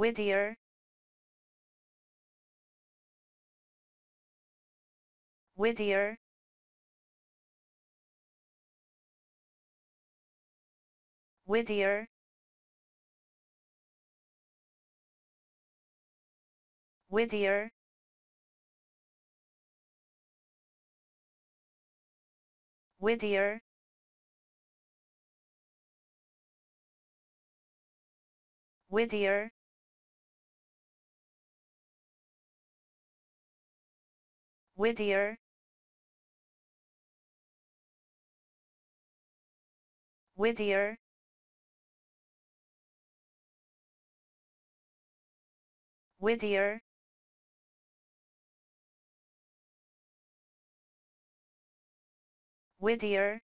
Whittier, Whittier, Whittier, Whittier, Whittier, Whittier, Whittier, Whittier, Whittier, Whittier,